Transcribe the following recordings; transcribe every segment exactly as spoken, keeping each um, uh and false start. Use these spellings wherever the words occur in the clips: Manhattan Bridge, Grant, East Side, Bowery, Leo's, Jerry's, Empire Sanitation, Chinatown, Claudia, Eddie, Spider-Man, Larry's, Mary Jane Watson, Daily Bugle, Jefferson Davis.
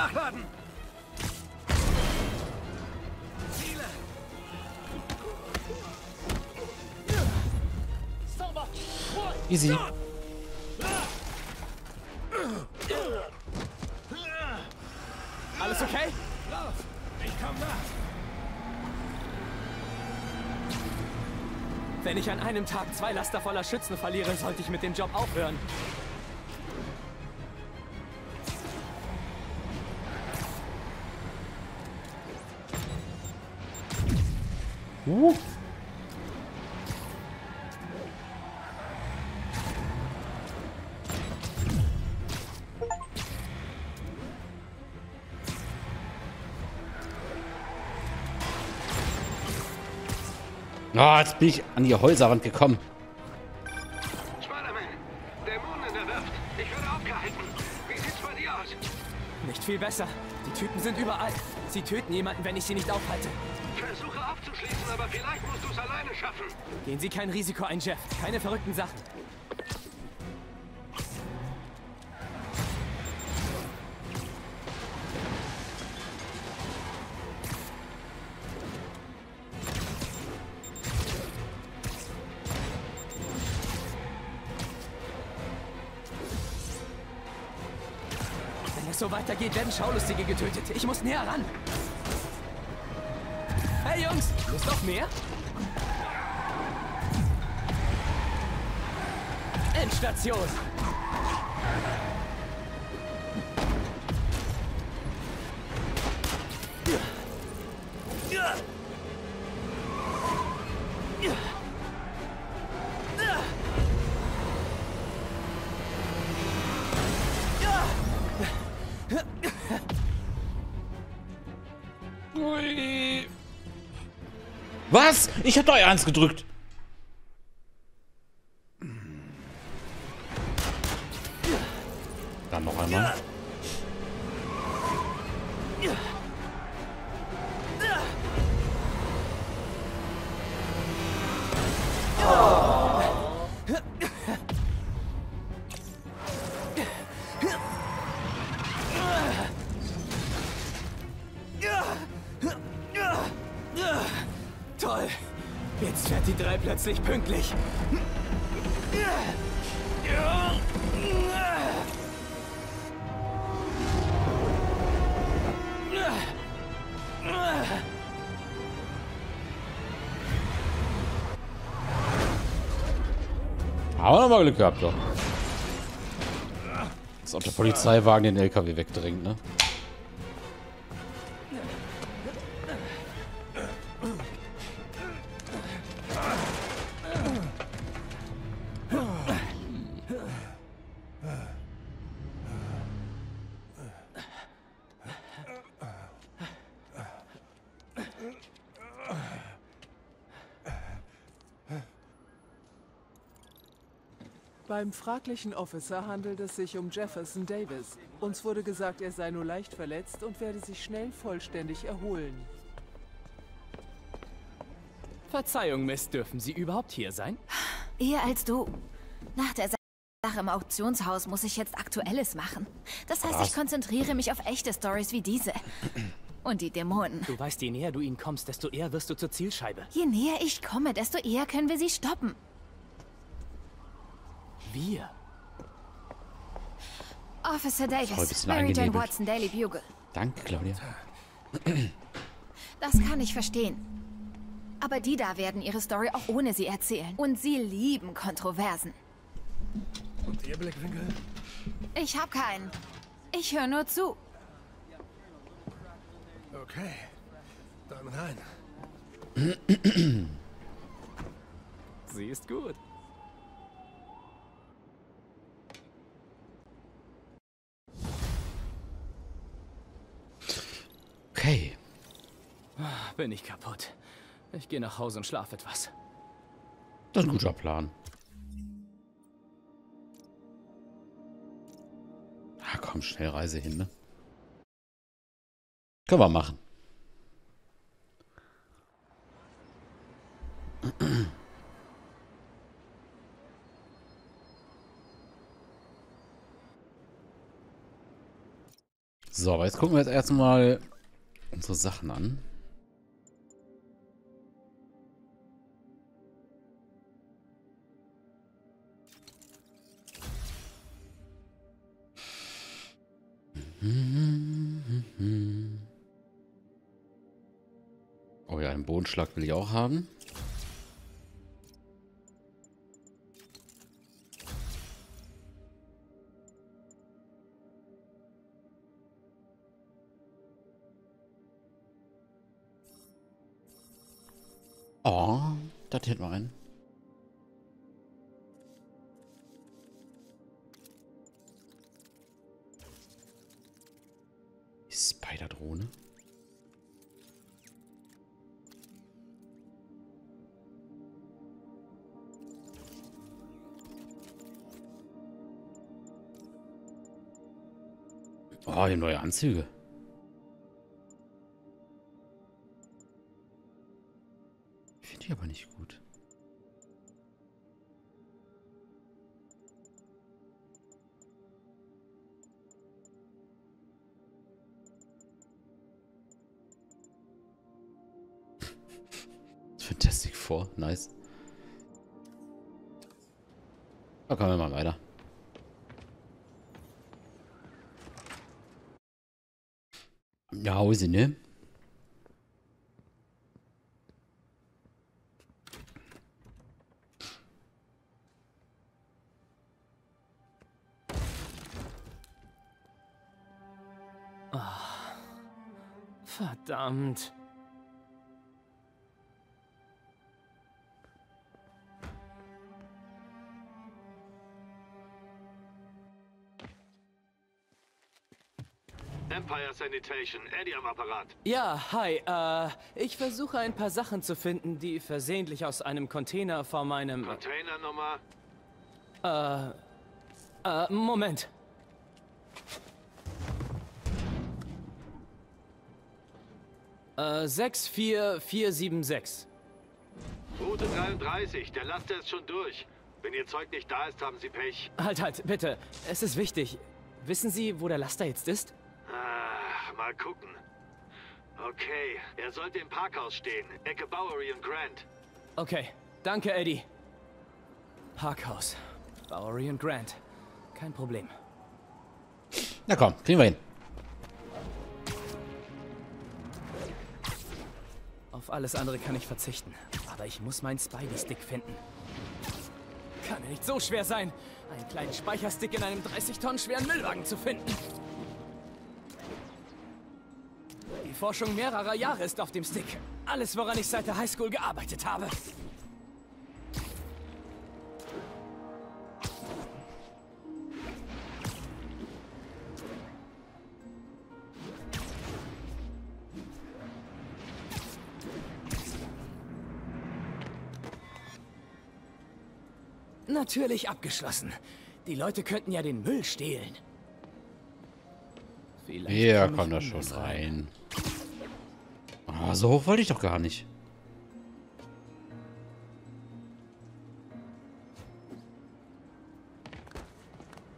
Nachladen! Ziele! Easy. Alles okay? Lauf! Ich komm nach! Wenn ich an einem Tag zwei Laster voller Schützen verliere, sollte ich mit dem Job aufhören. Uh. Oh, jetzt bin ich an die Häuserrand gekommen. Spider-Man, Dämonen in der Werft. Ich werde aufgehalten. Wie sieht's bei dir aus? Nicht viel besser. Die Typen sind überall. Sie töten jemanden, wenn ich sie nicht aufhalte. Versuche abzuschließen, aber vielleicht musst du es alleine schaffen. Gehen Sie kein Risiko ein, Jeff. Keine verrückten Sachen. Wenn es so weitergeht, werden Schaulustige getötet. Ich muss näher ran. Hey Jungs, Lust auf mehr? Endstation! Was? Ich hab doch eins gedrückt. Dann noch einmal. Jetzt fährt die drei plötzlich pünktlich. Aber nochmal Glück gehabt, doch. Als ob der Polizeiwagen den L K W wegdrängt, ne? Beim fraglichen Officer handelt es sich um Jefferson Davis. Uns wurde gesagt, er sei nur leicht verletzt und werde sich schnell vollständig erholen. Verzeihung, Miss, dürfen Sie überhaupt hier sein? Eher als du. Nach der Sache im Auktionshaus muss ich jetzt Aktuelles machen. Das heißt, ich konzentriere mich auf echte Stories wie diese. Und die Dämonen. Du weißt, je näher du ihnen kommst, desto eher wirst du zur Zielscheibe. Je näher ich komme, desto eher können wir sie stoppen. Wir? Officer Davis, Mary Jane Watson, Daily Bugle. Danke, Claudia. Das kann ich verstehen. Aber die da werden ihre Story auch ohne sie erzählen. Und sie lieben Kontroversen. Und ihr Blickwinkel? Ich hab keinen. Ich höre nur zu. Okay. Dann rein. Sie ist gut. Okay. Bin ich kaputt. Ich gehe nach Hause und schlafe etwas. Das ist ein guter Plan. Ah, komm, schnell Reise hin, ne? Können wir machen. So, aber jetzt gucken wir jetzt erstmal unsere Sachen an. Oh ja, einen Bodenschlag will ich auch haben. Oh, das hätten wir einen. Die Spider-Drohne. Oh, die neue Anzüge. Aber nicht gut. Fantastic Four, nice. Da kommen wir mal weiter. Nach Hause, ne? Verdammt. Empire Sanitation, Eddie am Apparat. Ja, hi, äh, ich versuche ein paar Sachen zu finden, die versehentlich aus einem Container vor meinem... Containernummer? Äh, äh, Moment. sechs vier vier sieben sechs. Route dreiunddreißig, der Laster ist schon durch. Wenn Ihr Zeug nicht da ist, haben Sie Pech. Halt, halt, bitte. Es ist wichtig. Wissen Sie, wo der Laster jetzt ist? Ach, mal gucken. Okay, er sollte im Parkhaus stehen. Ecke Bowery und Grant. Okay, danke, Eddie. Parkhaus. Bowery und Grant. Kein Problem. Na komm, kriegen wir hin. Auf alles andere kann ich verzichten, aber ich muss meinen Spidey-Stick finden. Kann nicht so schwer sein, einen kleinen Speicherstick in einem dreißig Tonnen schweren Müllwagen zu finden. Die Forschung mehrerer Jahre ist auf dem Stick. Alles, woran ich seit der Highschool gearbeitet habe. Natürlich abgeschlossen. Die Leute könnten ja den Müll stehlen. Vielleicht ja, kommt da schon rein. Oh, so hoch wollte ich doch gar nicht.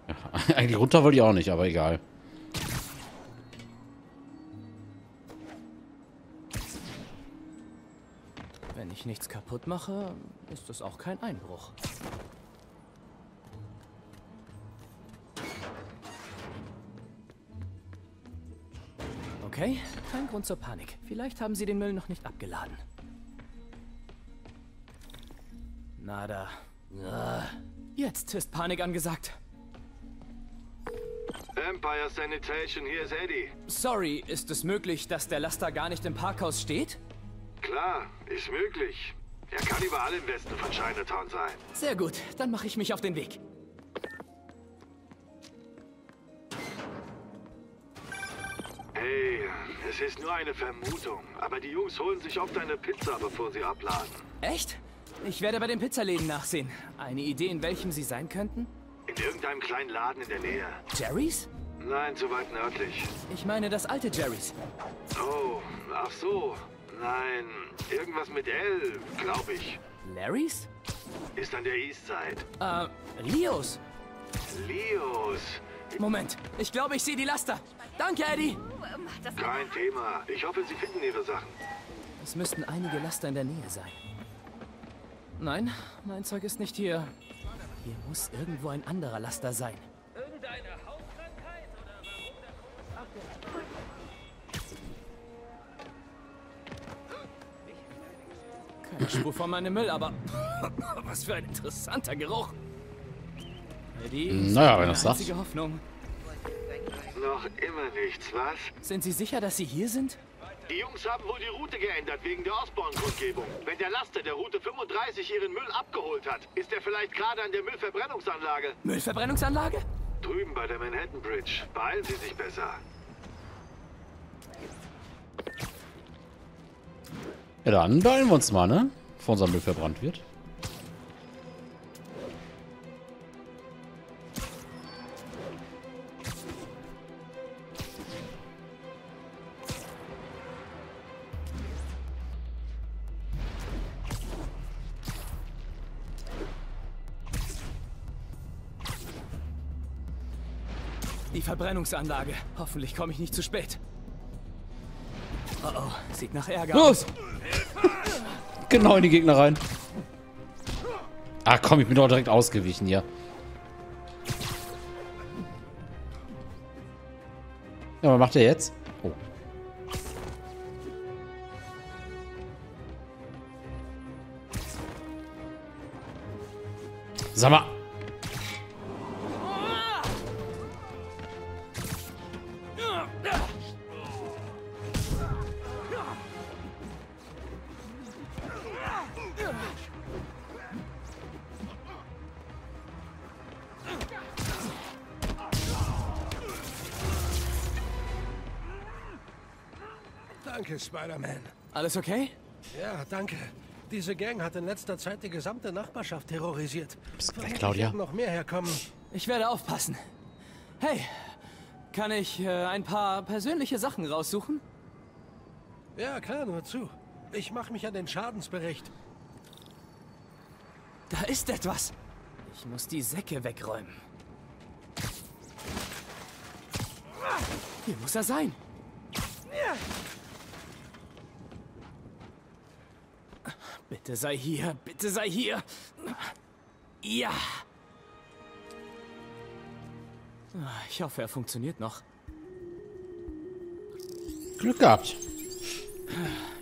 Ja, eigentlich runter wollte ich auch nicht, aber egal. Wenn ich nichts kaputt mache, ist das auch kein Einbruch. Okay, kein Grund zur Panik. Vielleicht haben sie den Müll noch nicht abgeladen. Nada. Jetzt ist Panik angesagt. Empire Sanitation, hier ist Eddie. Sorry, ist es möglich, dass der Laster gar nicht im Parkhaus steht? Klar, ist möglich. Er kann überall im Westen von Chinatown sein. Sehr gut, dann mache ich mich auf den Weg. Es ist nur eine Vermutung, aber die Jungs holen sich oft eine Pizza, bevor sie abladen. Echt? Ich werde bei den Pizzaläden nachsehen. Eine Idee, in welchem sie sein könnten? In irgendeinem kleinen Laden in der Nähe. Jerry's? Nein, zu weit nördlich. Ich meine das alte Jerry's. Oh, ach so. Nein, irgendwas mit L, glaube ich. Larry's? Ist an der East Side. Äh, Leo's. Leo's? Moment, ich glaube, ich sehe die Laster. Danke, Eddie. Kein Thema. Ich hoffe, Sie finden Ihre Sachen. Es müssten einige Laster in der Nähe sein. Nein, mein Zeug ist nicht hier. Hier muss irgendwo ein anderer Laster sein. Irgendeine Hautkrankheit oder warum das abgeht? Keine Spur von meinem Müll, aber was für ein interessanter Geruch. Naja, wenn das sagt. Hoffnung. Noch immer nichts, was? Sind Sie sicher, dass Sie hier sind? Die Jungs haben wohl die Route geändert wegen der Osborne-Kundgebung. Wenn der Laster der Route fünfunddreißig ihren Müll abgeholt hat, ist er vielleicht gerade an der Müllverbrennungsanlage. Müllverbrennungsanlage? Drüben bei der Manhattan Bridge. Beeilen Sie sich besser. Ja, dann beeilen wir uns mal, ne? Bevor unser Müll verbrannt wird. Die Verbrennungsanlage. Hoffentlich komme ich nicht zu spät. Oh oh, sieht nach Ärger aus. Los! Genau in die Gegner rein. Ah komm, ich bin doch direkt ausgewichen hier. Ja, was macht er jetzt? Oh. Sag mal. Danke, Spider-Man. Alles okay? Ja, danke. Diese Gang hat in letzter Zeit die gesamte Nachbarschaft terrorisiert. Bis gleich, Claudia. Noch mehr herkommen. Ich werde aufpassen. Hey, kann ich äh, ein paar persönliche Sachen raussuchen? Ja, klar, nur zu. Ich mache mich an den Schadensbericht. Da ist etwas. Ich muss die Säcke wegräumen. Hier muss er sein. Ja. Bitte sei hier, bitte sei hier. Ja. Ich hoffe, er funktioniert noch. Glück gehabt.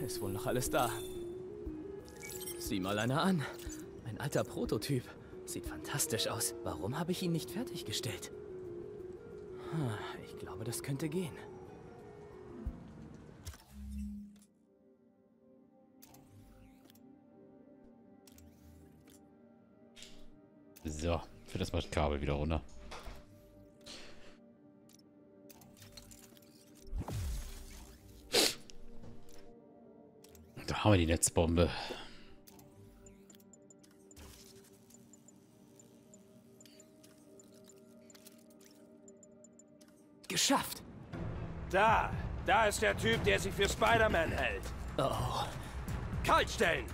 Ist wohl noch alles da. Sieh mal einer an. Ein alter Prototyp. Sieht fantastisch aus. Warum habe ich ihn nicht fertiggestellt? Ich glaube, das könnte gehen. So, für das mal das Kabel wieder runter. Da haben wir die Netzbombe. Geschafft! Da! Da ist der Typ, der sich für Spider-Man hält. Oh. Kaltstellen!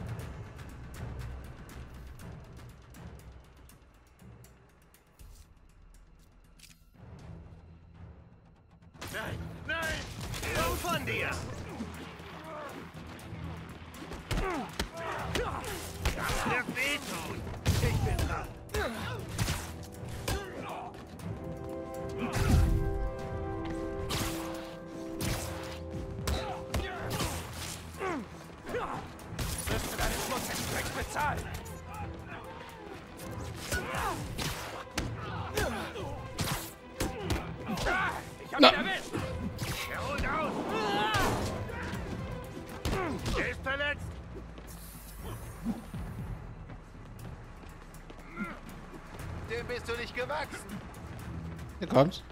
Bist du nicht gewachsen? Hier kommt.